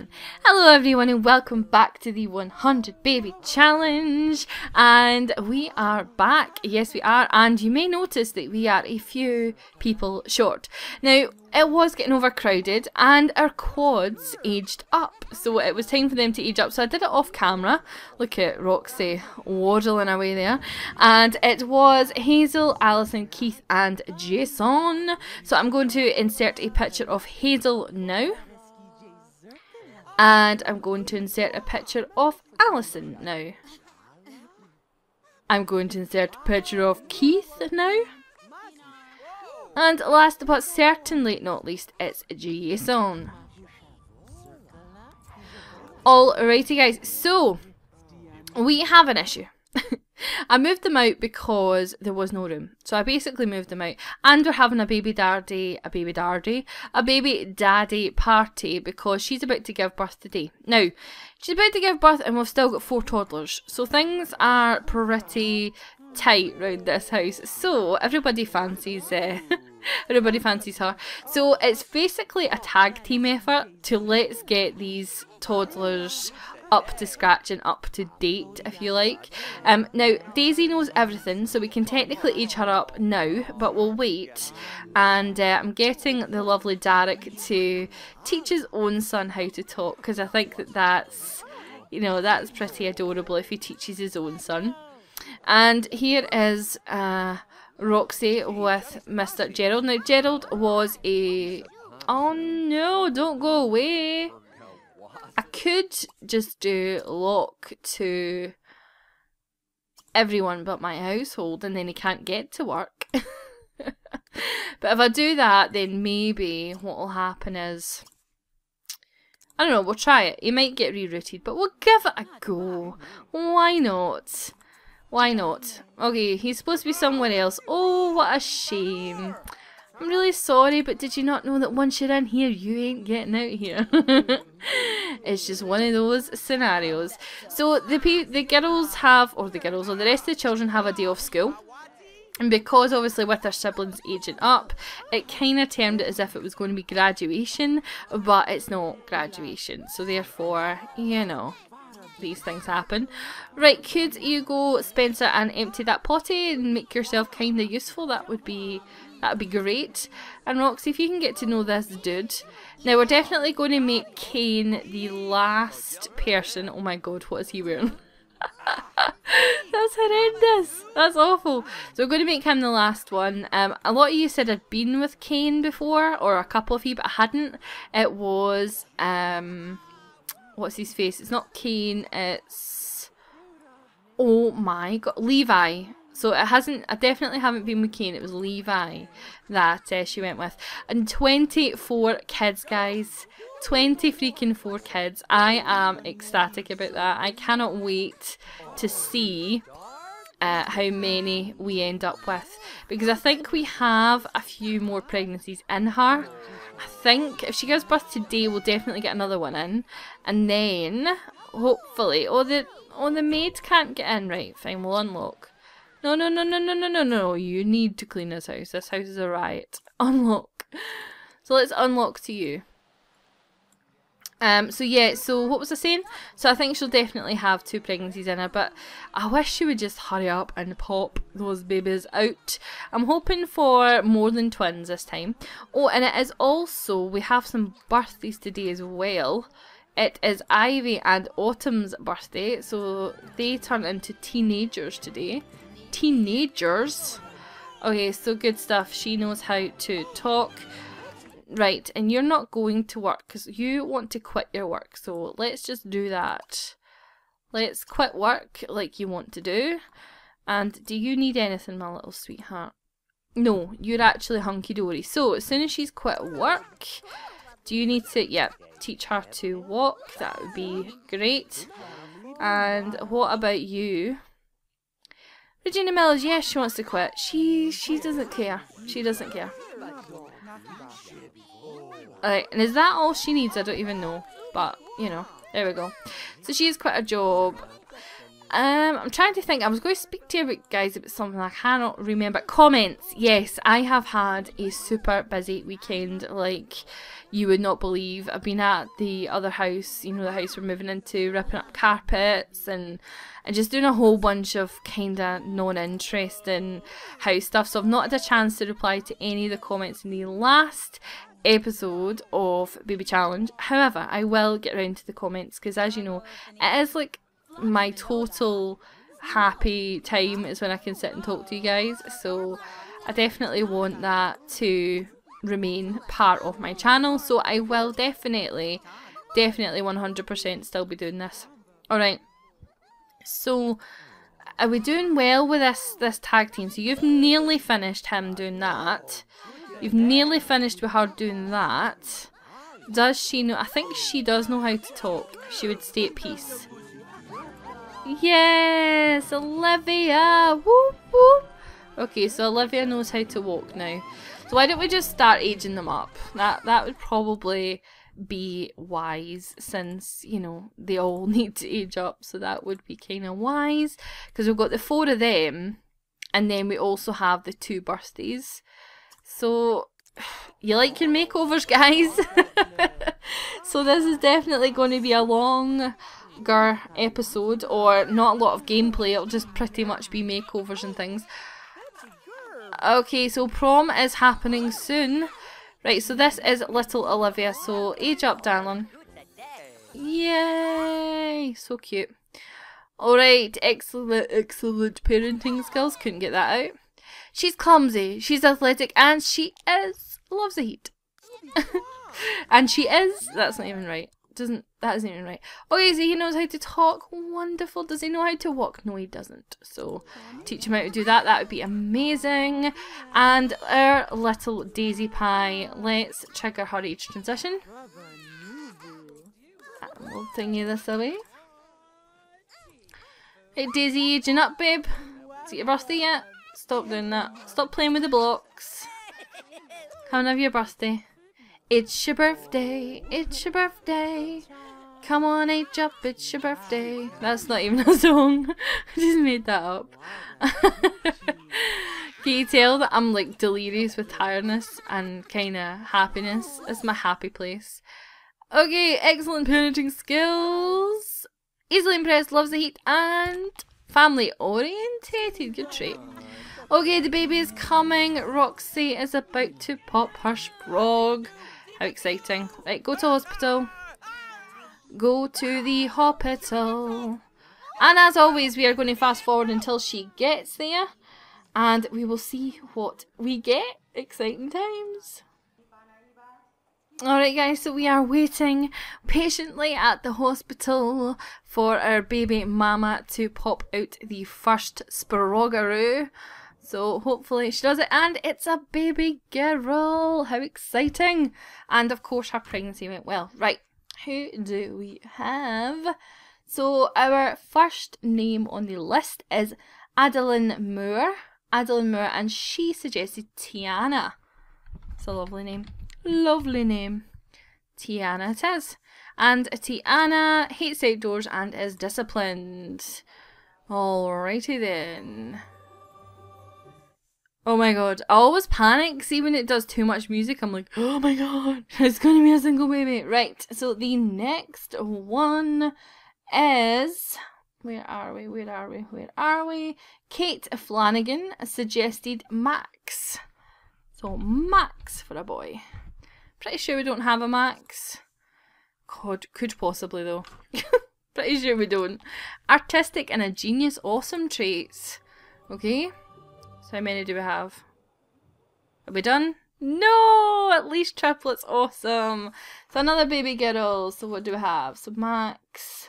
one. Hello everyone and welcome back to the 100 baby challenge, and we are back. Yes we are, and you may notice that we are a few people short. Now it was getting overcrowded and our quads aged up, so it was time for them to age up, so I did it off camera. Look at Roxy waddling away there. And it was Hazel, Alison, Keith and Jason. So I'm going to insert a picture of Hazel now. And I'm going to insert a picture of Alison now. I'm going to insert a picture of Keith now. And last but certainly not least, it's Jason. Alrighty guys, so we have an issue. I moved them out because there was no room. So I basically moved them out, and we're having a baby daddy party because she's about to give birth today. Now, she's about to give birth and we've still got 4 toddlers. So things are pretty tight round this house. So everybody fancies her. So it's basically a tag team effort to let's get these toddlers up to scratch and up to date, if you like. Now Daisy knows everything, so we can technically age her up now, but we'll wait. And I'm getting the lovely Derek to teach his own son how to talk, because I think that that's, you know, that's pretty adorable if he teaches his own son. And here is Roxy with Mr. Gerald. Now Gerald was a... Oh no, don't go away. I could just do lock to everyone but my household and then he can't get to work. But if I do that, then maybe what will happen is... I don't know, we'll try it. He might get rerouted, but we'll give it a go. Why not? Why not? Okay, he's supposed to be somewhere else. Oh, what a shame. I'm really sorry, but did you not know that once you're in here, you ain't getting out here? It's just one of those scenarios. So the rest of the children have a day off school. And because obviously with their siblings aging up, it kind of termed it as if it was going to be graduation, but it's not graduation. So therefore, you know, these things happen. Right, could you go, Spencer, and empty that potty and make yourself kind of useful? That would be great. And Roxy, if you can get to know this dude. Now we're definitely going to make Kane the last person. Oh my god, what is he wearing? That's horrendous. That's awful. So we're going to make him the last one. A lot of you said I'd been with Kane before, or a couple of you, but I hadn't. It was what's his face? It's not Kane, it's... Oh my god, Levi. So it hasn't, I definitely haven't been with Kane, it was Levi that she went with. And 24 kids guys, 20 freaking 4 kids, I am ecstatic about that. I cannot wait to see how many we end up with, because I think we have a few more pregnancies in her. I think if she gives birth today we'll definitely get another one in, and then hopefully, oh the maid can't get in, right fine, we'll unlock. No, no, no, no, no, no, no, no. You need to clean this house. This house is a riot. Unlock. So let's unlock to you. So yeah, so what was I saying? So I think she'll definitely have 2 pregnancies in her, but I wish she would just hurry up and pop those babies out. I'm hoping for more than twins this time. Oh, and it is also, we have some birthdays today as well. It is Ivy and Autumn's birthday, so they turn into teenagers today. Teenagers. Okay, so good stuff. She knows how to talk. Right, and you're not going to work because you want to quit your work. So let's just do that. Let's quit work like you want to do. And do you need anything, my little sweetheart? No, you're actually hunky-dory. So as soon as she's quit work, do you need to, yeah, teach her to walk? That would be great. And what about you? Regina Mills, yes, she wants to quit. She doesn't care. She doesn't care. Alright, and is that all she needs? I don't even know. But, you know, there we go. So she's quit her job. I'm trying to think. I was going to speak to you guys about something I cannot remember. Comments. Yes, I have had a super busy weekend like you would not believe. I've been at the other house, you know, the house we're moving into, ripping up carpets and just doing a whole bunch of kind of non-interesting house stuff. So I've not had a chance to reply to any of the comments in the last episode of Baby Challenge. However, I will get around to the comments because, as you know, it is like my total happy time is when I can sit and talk to you guys, so I definitely want that to remain part of my channel, so I will definitely 100% still be doing this. Alright, so are we doing well with this tag team? So you've nearly finished him doing that, you've nearly finished with her doing that. Does she know? I think she does know how to talk. She would stay at peace. Yes, Olivia! Whoop, whoop. Okay, so Olivia knows how to walk now. So why don't we just start aging them up? That would probably be wise, since, you know, they all need to age up. So that would be kind of wise, because we've got the four of them, and then we also have the two birthdays. So you like your makeovers, guys? So this is definitely going to be a long episode, or not a lot of gameplay, it'll just pretty much be makeovers and things. Okay, so prom is happening soon. Right, so this is little Olivia, so age up, Darlon. Yay! So cute. Alright, excellent parenting skills, couldn't get that out. She's clumsy, she's athletic, and she is... loves the heat. And she is... that's not even right. That isn't even right. Okay, so he knows how to talk. Wonderful. Does he know how to walk? No, he doesn't. So teach him how to do that. That would be amazing. And our little Daisy Pie. Let's trigger her age transition. We'll thingy this away. Hey Daisy, aging up, babe. Is it your birthday yet? Stop doing that. Stop playing with the blocks. Come and have your birthday. It's your birthday, it's your birthday. Come on, age up, it's your birthday. That's not even a song. I just made that up. Can you tell that I'm like delirious with tiredness and kind of happiness? It's my happy place. Okay, excellent parenting skills. Easily impressed, loves the heat, and family orientated. Good trait. Okay, the baby is coming. Roxy is about to pop her sprog. How exciting. Right, go to hospital. Go to the hospital. And as always, we are going to fast forward until she gets there. And we will see what we get. Exciting times. Alright guys, so we are waiting patiently at the hospital for our baby mama to pop out the first sproggeroo. So hopefully she does it, and it's a baby girl. How exciting. And of course her pregnancy went well. Right, who do we have? So our first name on the list is Adeline Moore. Adeline Moore, and she suggested Tiana. It's a lovely name. Lovely name. Tiana it is. And Tiana hates outdoors and is disciplined. Alrighty then. Oh my god, I always panic, see when it does too much music, I'm like, oh my god, it's gonna be a single baby. Right, so the next one is, where are we? Kate Flanagan suggested Max. So Max for a boy. Pretty sure we don't have a Max. God, could possibly though. Pretty sure we don't. Artistic and a genius, awesome traits. Okay. So how many do we have? Are we done? No! At least triplets, awesome! So another baby girl, so what do we have? So Max...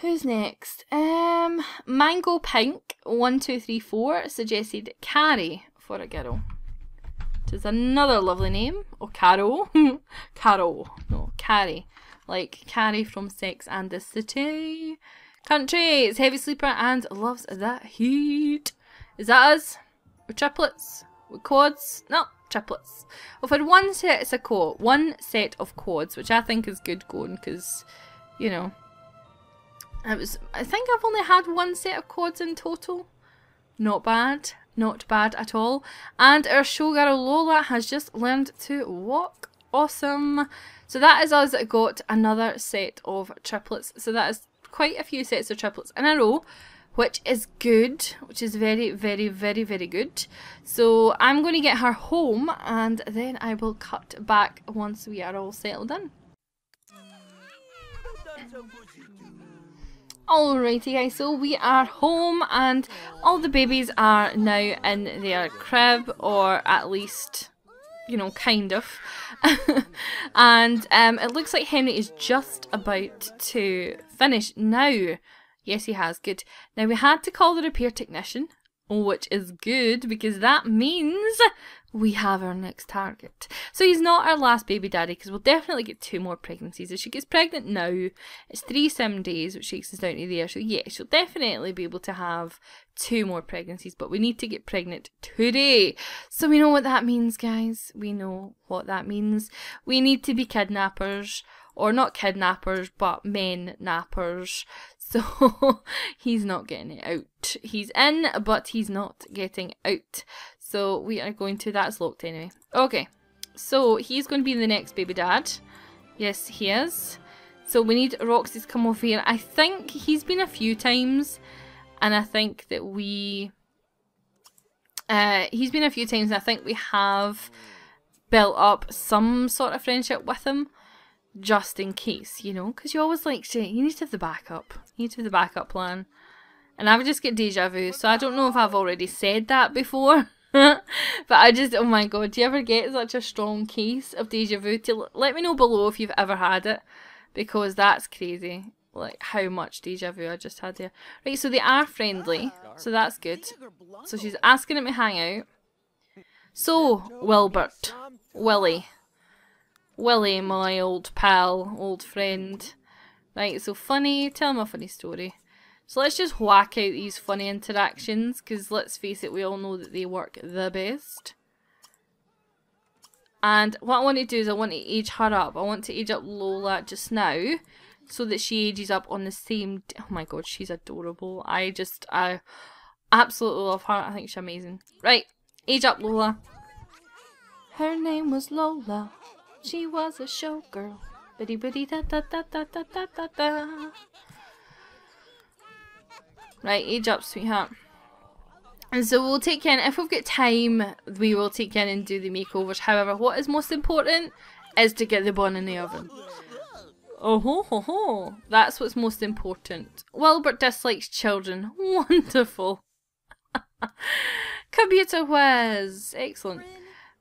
who's next? Mango Pink, 1234, suggested Carrie for a girl. Which is another lovely name. Or Carol. Carol. No, Carrie. Like Carrie from Sex and the City. Country, it's heavy sleeper and loves that heat. Is that us? With triplets? With quads? No, triplets. We've had one set, it's a quad. One set of quads, which I think is good going because, you know, I think I've only had one set of quads in total. Not bad. Not bad at all. And our showgirl Lola has just learned to walk. Awesome. So that is us got another set of triplets. So that is quite a few sets of triplets in a row, which is good, which is very, very, very, very good. So I'm going to get her home and then I will cut back once we are all settled in. Alrighty guys, so we are home and all the babies are now in their crib, or at least, you know, kind of. And it looks like Henry is just about to finish now. Yes, he has. Good. Now, we had to call the repair technician, which is good because that means we have our next target. So he's not our last baby daddy because we'll definitely get 2 more pregnancies. If she gets pregnant now, it's 3 sim days, which takes us down to there. So yeah, she'll definitely be able to have 2 more pregnancies, but we need to get pregnant today. So we know what that means, guys. We know what that means. We need to be kidnappers. Or not kidnappers, but men nappers. So he's not getting out. He's in, but he's not getting out. So we are going to... That's locked anyway. Okay. So he's going to be the next baby dad. Yes, he is. So we need Roxy to come over here. I think he's been a few times. And I think that we... he's been a few times. And I think we have built up some sort of friendship with him. Just in case, you know, because you always like to, you need to have the backup. You need to have the backup plan. And I would just get deja vu, so I don't know if I've already said that before. But I just, oh my god, do you ever get such a strong case of deja vu? Let me know below if you've ever had it, because that's crazy. Like how much deja vu I just had there. Right, so they are friendly, so that's good. So she's asking him to hang out. So, Wilbert, Willie, my old pal, old friend. Right, so funny, tell him a funny story. So let's just whack out these funny interactions, because let's face it, we all know that they work the best. And what I want to do is I want to age her up. I want to age up Lola just now, so that she ages up on the same day. Oh my god, she's adorable. I absolutely love her. I think she's amazing. Right, age up Lola. Her name was Lola. She was a showgirl. Bitty bitty da da da da da da da. Right, age up, sweetheart. And so we'll take in, if we've got time, we will take in and do the makeovers. However, what is most important is to get the bun in the oven. Oh ho ho ho. That's what's most important. Wilbert dislikes children. Wonderful. Computer whiz. Excellent.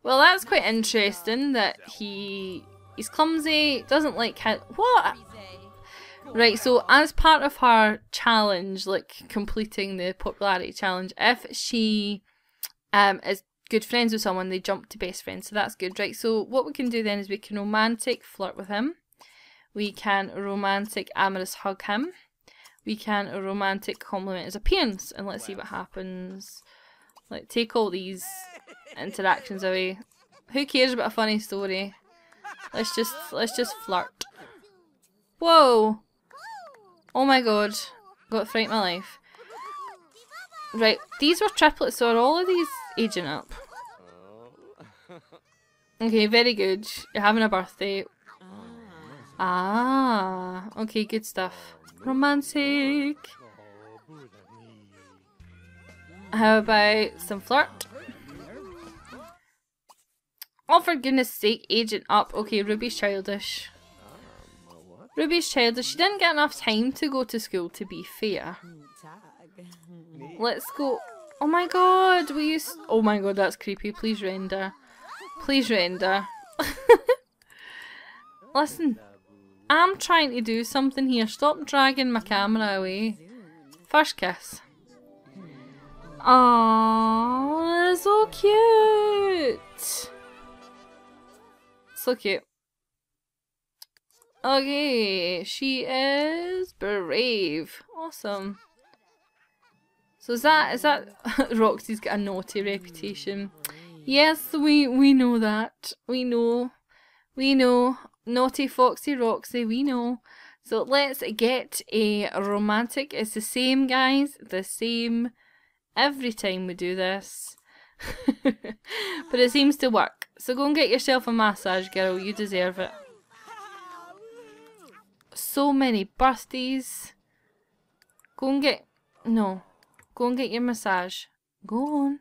Well, that's quite interesting that he's clumsy, doesn't like his... What? Right, so as part of her challenge, like completing the popularity challenge, if she is good friends with someone, they jump to best friends, so that's good. Right, so what we can do then is we can romantic flirt with him. We can romantic amorous hug him. We can romantic compliment his appearance, and let's see what happens. Like, take all these... interactions away. Who cares about a funny story? Let's just flirt. Whoa! Oh my god. Got fright my life. Right, these were triplets, so are all of these aging up? Okay, very good. You're having a birthday. Ah, okay, good stuff. Romantic. How about some flirt? Oh, for goodness sake, aging up. Okay, Ruby's childish. Ruby's childish. She didn't get enough time to go to school, to be fair. Let's go. Oh my god, will you... Oh my god, that's creepy. Please render. Please render. Listen, I'm trying to do something here. Stop dragging my camera away. First kiss. Aww, that's so cute. So cute. Okay, she is brave. Awesome. So is that Roxy's got a naughty reputation? Yes, we know that. We know. Naughty Foxy Roxy, we know. So let's get a romantic. It's the same, guys. The same every time we do this. But it seems to work. So go and get yourself a massage, girl. You deserve it. So many birthdays. Go and get... No. Go and get your massage. Go on.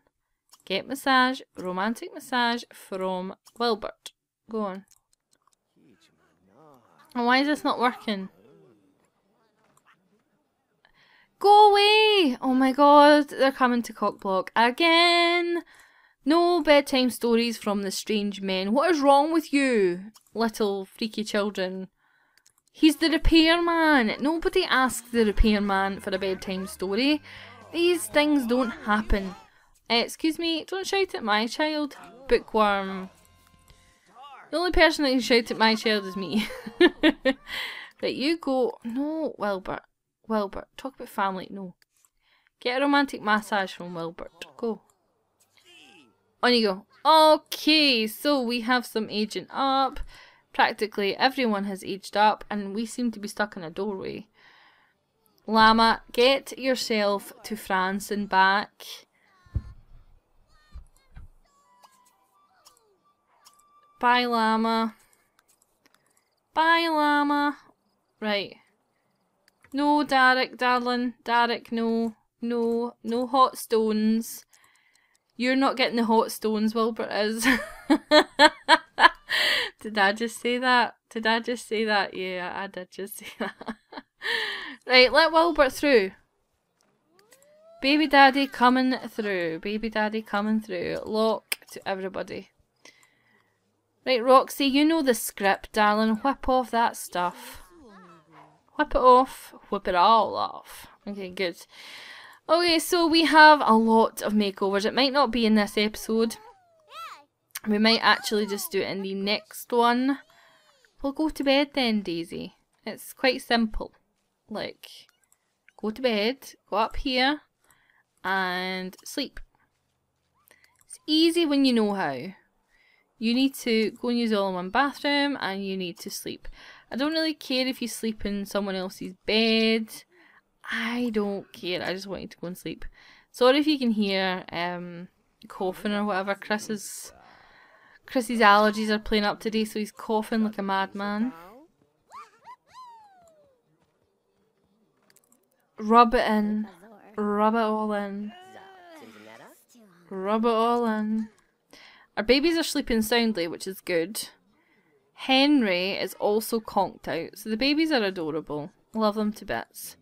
Get massage. Romantic massage from Wilbert. Go on. And why is this not working? Go away! Oh my god, they're coming to Cockblock again! No bedtime stories from the strange men. What is wrong with you, little freaky children? He's the repairman! Nobody asked the repairman for a bedtime story. These things don't happen. Excuse me, don't shout at my child, bookworm. The only person that can shout at my child is me. Right, you go. No, Wilbert. Wilbert. Talk about family. No. Get a romantic massage from Wilbert. Go. On you go. Okay, so we have some aging up. Practically everyone has aged up and we seem to be stuck in a doorway. Llama, get yourself to France and back. Bye, llama. Bye, llama. Right. No, Derek, darling. Derek, no. No. No hot stones. You're not getting the hot stones, Wilbert is. Did I just say that? Did I just say that? Yeah, I did just say that. Right, let Wilbert through. Baby daddy coming through. Baby daddy coming through. Lock to everybody. Right, Roxy, you know the script, darling. Whip off that stuff. Whip it off. Whip it all off. Okay, good. Okay, so we have a lot of makeovers. It might not be in this episode. We might actually just do it in the next one. Well, go to bed then, Daisy. It's quite simple. Like, go to bed, go up here, and sleep. It's easy when you know how. You need to go and use all in one bathroom and you need to sleep. I don't really care if you sleep in someone else's bed. I don't care. I just want you to go and sleep. Sorry if you can hear coughing or whatever. Chris's allergies are playing up today, so he's coughing like a madman. Rub it in. Rub it all in. Rub it all in. Our babies are sleeping soundly, which is good. Henry is also conked out, so the babies are adorable. Love them to bits.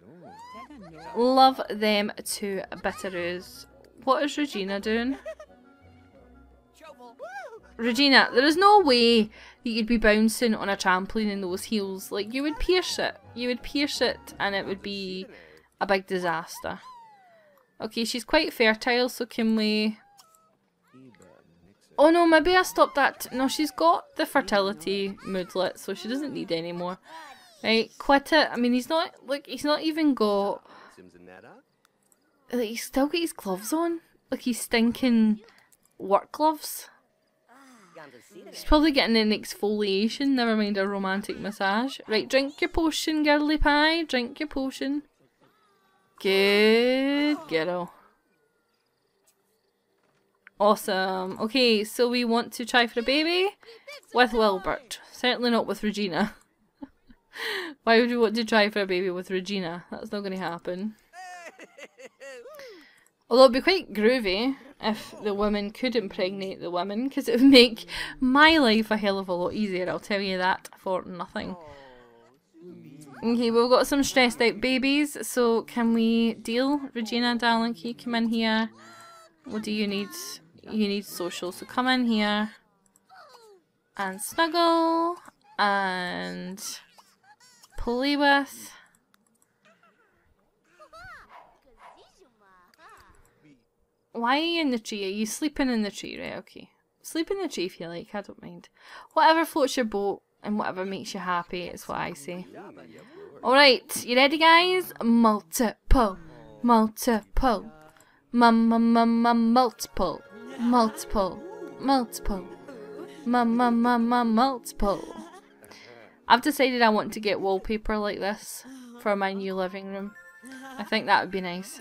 Love them to bitteroos. What is Regina doing? Regina, there is no way that you'd be bouncing on a trampoline in those heels. Like, you would pierce it. You would pierce it and it would be a big disaster. Okay, she's quite fertile, so can we... Oh no, maybe I stopped that. No, she's got the fertility moodlet, so she doesn't need any more. Right, quit it. I mean, he's not, like, he's not even got... Like, he's still got his gloves on. Like, he's stinking work gloves. He's probably getting an exfoliation, never mind a romantic massage. Right, drink your potion, girly pie. Drink your potion. Good girl. Awesome. Okay, so we want to try for a baby with Wilbert. Certainly not with Regina. Why would we want to try for a baby with Regina? That's not going to happen. Although it'd be quite groovy if the women could impregnate the women, because it would make my life a hell of a lot easier, I'll tell you that for nothing. Okay, we've got some stressed out babies, so can we deal? Regina, darling, can you come in here? What do you need? You need social, so come in here and snuggle and play with. Why are you in the tree? Are you sleeping in the tree? Right, okay. Sleep in the tree if you like, I don't mind. Whatever floats your boat and whatever makes you happy is what I say. Alright, you ready, guys? Multiple, multiple. Multiple, multiple, multiple, multiple. I've decided I want to get wallpaper like this for my new living room. I think that would be nice.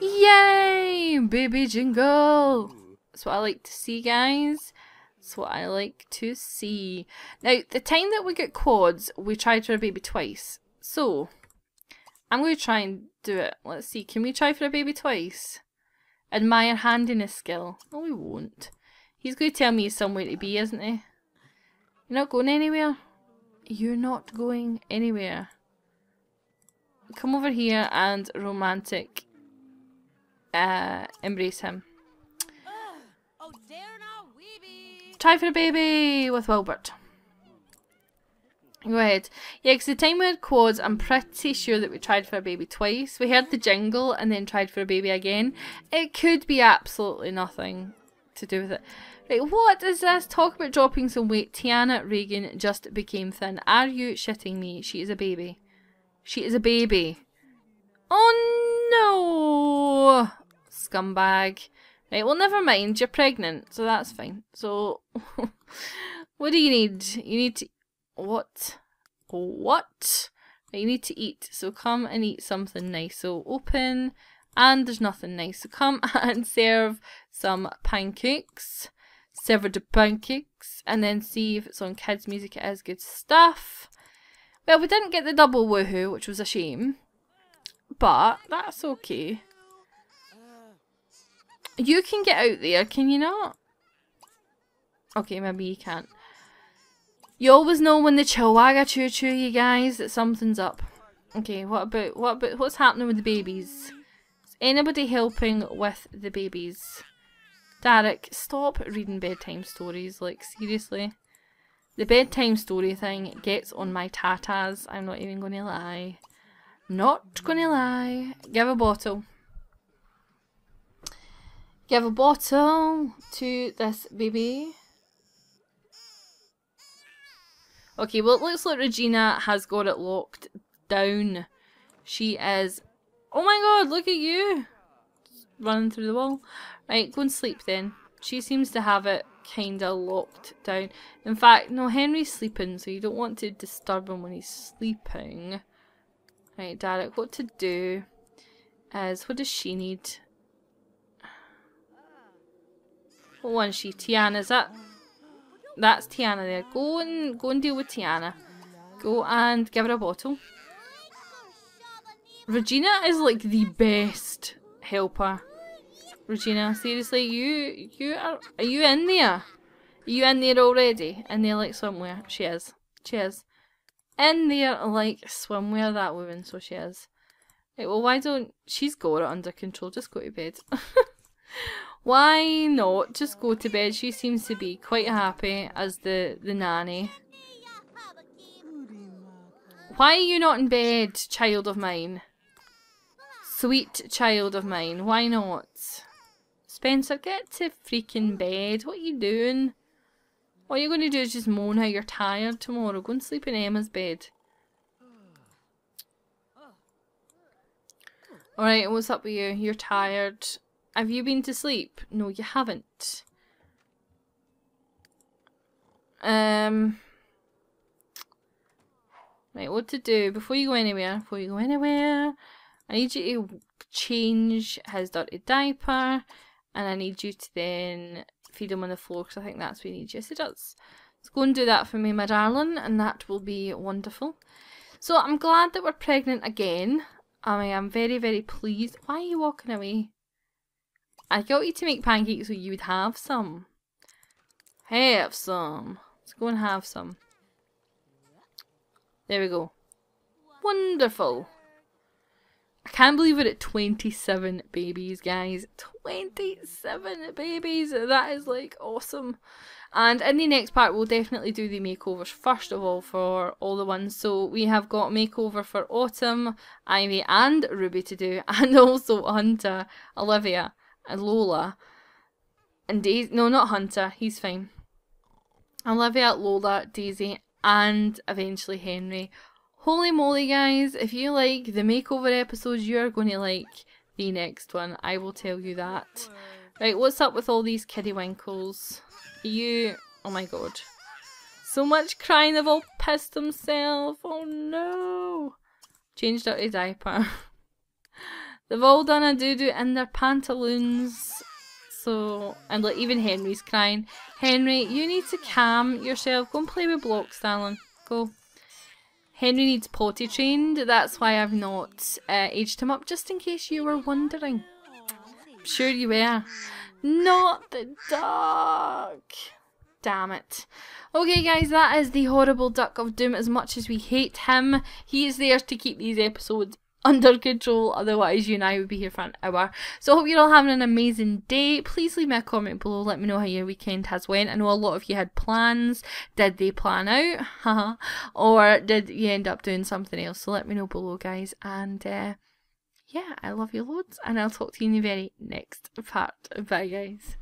Yay! Baby jingle! That's what I like to see, guys. That's what I like to see. Now, the time that we get quads, we tried for a baby twice. So, I'm going to try and do it. Let's see, can we try for a baby twice? Admire handiness skill. No, we won't. He's going to tell me somewhere to be, isn't he? You're not going anywhere. You're not going anywhere. Come over here and romantic embrace him. Oh, try for a baby with Wilbert. Go ahead. Yeah, because the time we had quads, I'm pretty sure that we tried for a baby twice. We heard the jingle and then tried for a baby again. It could be absolutely nothing to do with it. Right, what is this? Talk about dropping some weight. Tiana Reagan just became thin. Are you shitting me? She is a baby. She is a baby. Oh no! Scumbag. Right, well never mind, you're pregnant, so that's fine. So, what do you need? You need to... What? What? Right, you need to eat, so come and eat something nice. So open, and there's nothing nice. So come and serve some pancakes. Severed the pancakes and then see if it's on kids music. It is good stuff. Well, we didn't get the double woohoo, which was a shame, but that's okay. You can get out there, can you not? Okay, maybe you can't. You always know when the chihuahua choo choo, you guys, that something's up. Okay, what about what's happening with the babies? Is anybody helping with the babies? Derek, stop reading bedtime stories, like seriously. The bedtime story thing gets on my tatas, I'm not even gonna lie. Not gonna lie. Give a bottle. Give a bottle to this baby. Okay, well it looks like Regina has got it locked down. She is... Oh my god, look at you! Running through the wall. Right, go and sleep then. She seems to have it kinda locked down. In fact, no, Henry's sleeping, so you don't want to disturb him when he's sleeping. Right, Derek, what to do is, what does she need? What one she? Tiana, is that? That's Tiana there. Go and deal with Tiana. Go and give her a bottle. Regina is like the best helper. Regina, seriously, are you in there? Are you in there already? In there like swimwear. She is. She is. In there like swimwear, that woman, so she is. Right, well why don't, she's got it under control, just go to bed. Why not? Just go to bed. She seems to be quite happy as the nanny. Why are you not in bed, child of mine? Sweet child of mine, why not? Spencer, get to freaking bed. What are you doing? All you're going to do is just moan how you're tired tomorrow. Go and sleep in Emma's bed. Alright, what's up with you? You're tired. Have you been to sleep? No, you haven't. Right, what to do? Before you go anywhere... I need you to change his dirty diaper, and I need you to then feed him on the floor, because I think that's what he needs. Yes, it does. So go and do that for me, my darling, and that will be wonderful. So I'm glad that we're pregnant again. I am very, very pleased. Why are you walking away? I got you to make pancakes so you would have some. Have some. Let's go and have some. There we go. Wonderful. I can't believe we're at 27 babies, guys. 27 babies! That is, like, awesome. And in the next part, we'll definitely do the makeovers, first of all, for all the ones. So we have got makeover for Autumn, Ivy and Ruby to do, and also Hunter, Olivia, and Lola, and Daisy. No, not Hunter. He's fine. Olivia, Lola, Daisy, and eventually Henry. Holy moly, guys, if you like the makeover episodes, you're going to like the next one. I will tell you that. Right, what's up with all these kiddy winkles? You... Oh my god. so much crying, they've all pissed themselves. Oh no. Changed out a diaper. They've all done a doo-doo in their pantaloons. So, and like even Henry's crying. Henry, you need to calm yourself. Go and play with blocks, darling. Go. Henry needs potty trained. That's why I've not aged him up, just in case you were wondering. I'm sure you were. Not the duck. Damn it. Okay guys, that is the horrible Duck of Doom. As much as we hate him, he is there to keep these episodes under control, otherwise you and I would be here for an hour. So I hope you're all having an amazing day. Please leave me a comment below, let me know how your weekend has went. I know a lot of you had plans. Did they plan out? Or did you end up doing something else? So let me know below guys, and yeah, I love you loads and I'll talk to you in the very next part. Bye guys.